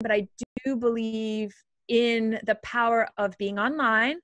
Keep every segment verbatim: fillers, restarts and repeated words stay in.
but I do believe in the power of being online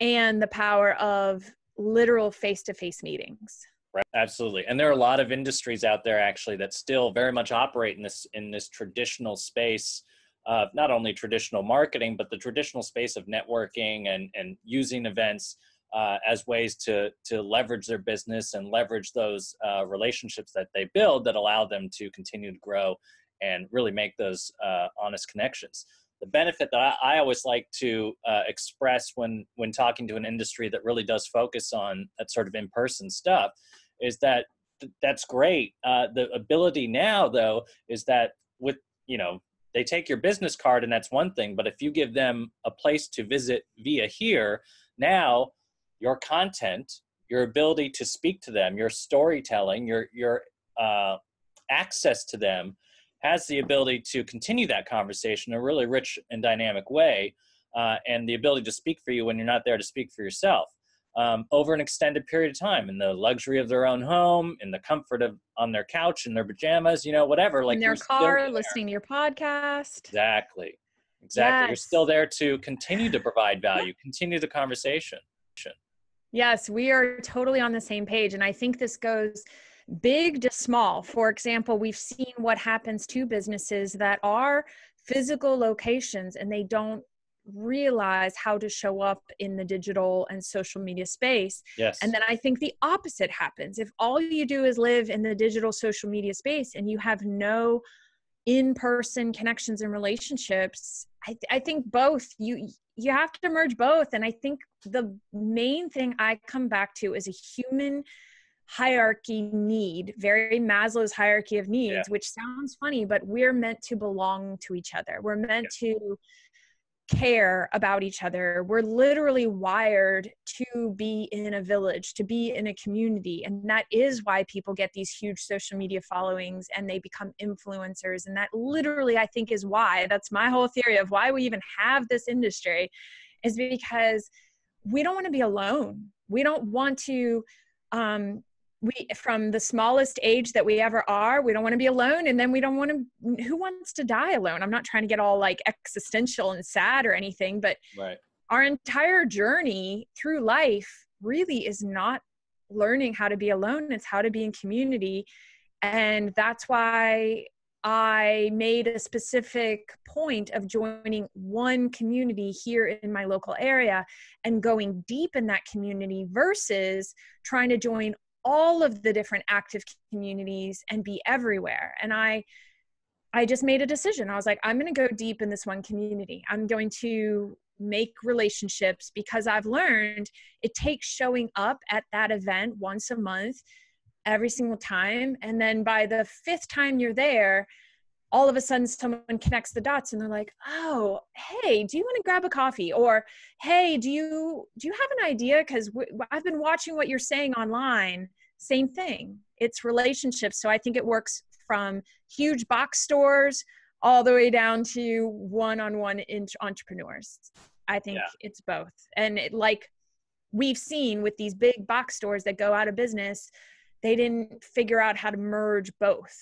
and the power of literal face-to-face meetings. Right. Absolutely. And there are a lot of industries out there actually that still very much operate in this, in this traditional space of not only traditional marketing, but the traditional space of networking and, and using events uh, as ways to, to leverage their business and leverage those uh, relationships that they build that allow them to continue to grow and really make those uh, honest connections. The benefit that I, I always like to uh, express when, when talking to an industry that really does focus on that sort of in-person stuff is that th- that's great. Uh, the ability now, though, is that with, you know, they take your business card and that's one thing, but if you give them a place to visit via here, now your content, your ability to speak to them, your storytelling, your, your uh, access to them has the ability to continue that conversation in a really rich and dynamic way, uh, and the ability to speak for you when you're not there to speak for yourself um, over an extended period of time in the luxury of their own home, in the comfort of on their couch, in their pajamas, you know, whatever. Like in their car, listening to your podcast. Exactly. Exactly. Yes. You're still there to continue to provide value, continue the conversation. Yes, we are totally on the same page. And I think this goes big to small. For example, we've seen what happens to businesses that are physical locations and they don't realize how to show up in the digital and social media space. Yes. And then I think the opposite happens. If all you do is live in the digital social media space and you have no in-person connections and relationships, I, th- I think both, you you have to merge both. And I think the main thing I come back to is a human hierarchy need, very Maslow's hierarchy of needs, yeah. Which sounds funny, but we're meant to belong to each other. We're meant yeah. to care about each other. We're literally wired to be in a village, to be in a community. And that is why people get these huge social media followings and they become influencers. And that literally, I think, is why, that's my whole theory of why we even have this industry, is because we don't want to be alone. We don't want to, um, We, from the smallest age that we ever are, we don't want to be alone. And then we don't want to, who wants to die alone? I'm not trying to get all like existential and sad or anything, but right. Our entire journey through life really is not learning how to be alone. It's how to be in community. And that's why I made a specific point of joining one community here in my local area and going deep in that community versus trying to join all of the different active communities and be everywhere. And I, I just made a decision. I was like, I'm going to go deep in this one community. I'm going to make relationships because I've learned it takes showing up at that event once a month, every single time. And then by the fifth time you're there, all of a sudden someone connects the dots and they're like, oh, hey, do you want to grab a coffee? Or, hey, do you, do you have an idea? Cause w- I've been watching what you're saying online. Same thing. It's relationships. So I think it works from huge box stores all the way down to one-on-one in- entrepreneurs. I think yeah. it's both. And it, like we've seen with these big box stores that go out of business, they didn't figure out how to merge both.